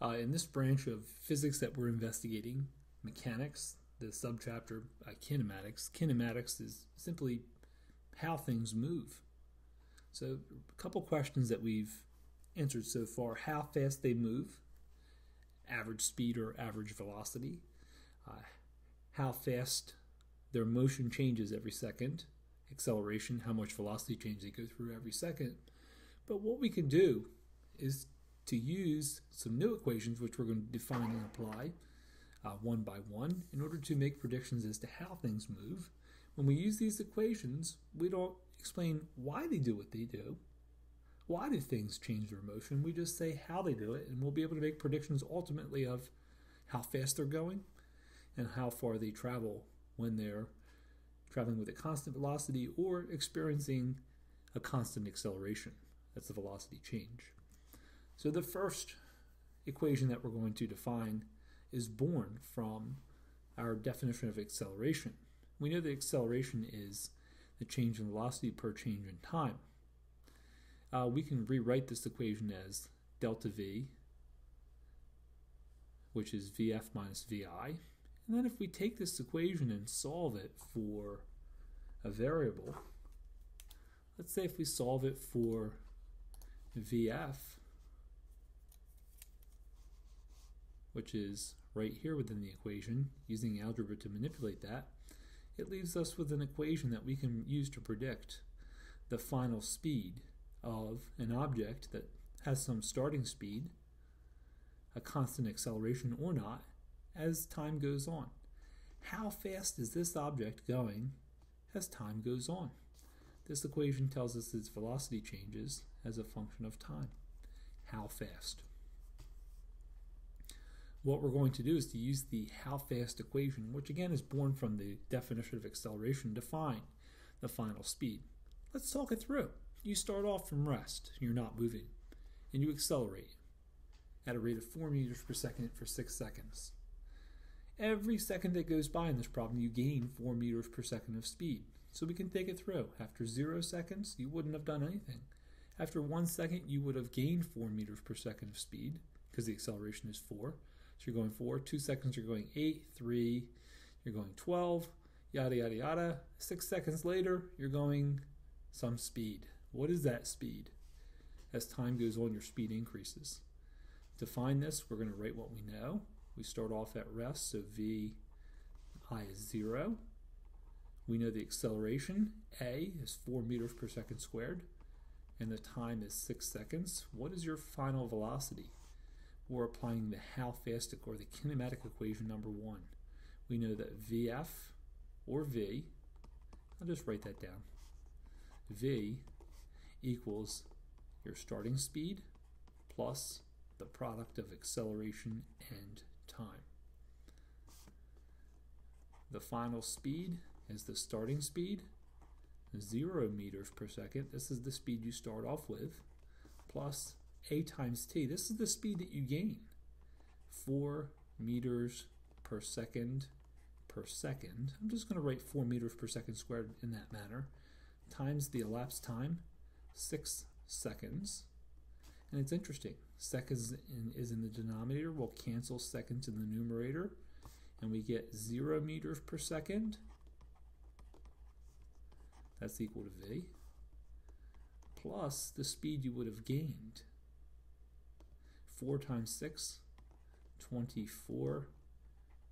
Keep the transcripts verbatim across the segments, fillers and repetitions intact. Uh, in this branch of physics that we're investigating, mechanics, the subchapter uh, kinematics, kinematics is simply how things move. So a couple questions that we've answered so far: how fast they move, average speed or average velocity, uh, how fast their motion changes every second, acceleration, how much velocity change they go through every second. But what we can do is to use some new equations, which we're going to define and apply uh, one by one in order to make predictions as to how things move. When we use these equations, we don't explain why they do what they do. Why do things change their motion? We just say how they do it, and we'll be able to make predictions ultimately of how fast they're going and how far they travel when they're traveling with a constant velocity or experiencing a constant acceleration. That's the velocity change. So the first equation that we're going to define is born from our definition of acceleration. We know that acceleration is the change in velocity per change in time. Uh, we can rewrite this equation as delta v, which is vf minus vi. And then if we take this equation and solve it for a variable, let's say if we solve it for vf, which is right here within the equation, using algebra to manipulate that, it leaves us with an equation that we can use to predict the final speed of an object that has some starting speed, a constant acceleration or not, as time goes on. How fast is this object going as time goes on? This equation tells us its velocity changes as a function of time. How fast? What we're going to do is to use the how fast equation, which again is born from the definition of acceleration, to find the final speed. Let's talk it through. You start off from rest, you're not moving, and you accelerate at a rate of four meters per second for six seconds. Every second that goes by in this problem, you gain four meters per second of speed. So we can take it through. After zero seconds, you wouldn't have done anything. After one second, you would have gained four meters per second of speed because the acceleration is four. So you're going four, two seconds, you're going eight, three, you're going twelve, yada, yada, yada. Six seconds later, you're going some speed. What is that speed? As time goes on, your speed increases. To find this, we're going to write what we know. We start off at rest, so v I is zero. We know the acceleration, a, is four meters per second squared, and the time is six seconds. What is your final velocity? We're applying the how fast or the kinematic equation number one. We know that vf or v, I'll just write that down, v equals your starting speed plus the product of acceleration and time. The final speed is the starting speed, zero meters per second. This is the speed you start off with, plus a times t. This is the speed that you gain, four meters per second per second. I'm just going to write four meters per second squared in that manner, times the elapsed time, six seconds. And it's interesting, seconds in, is in the denominator. We'll cancel seconds in the numerator, and we get zero meters per second. That's equal to v, plus the speed you would have gained. four times six, twenty-four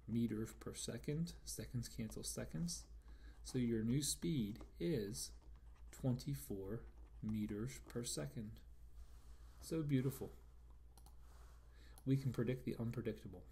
meters per second. Seconds cancel seconds. So your new speed is twenty-four meters per second. So beautiful. We can predict the unpredictable.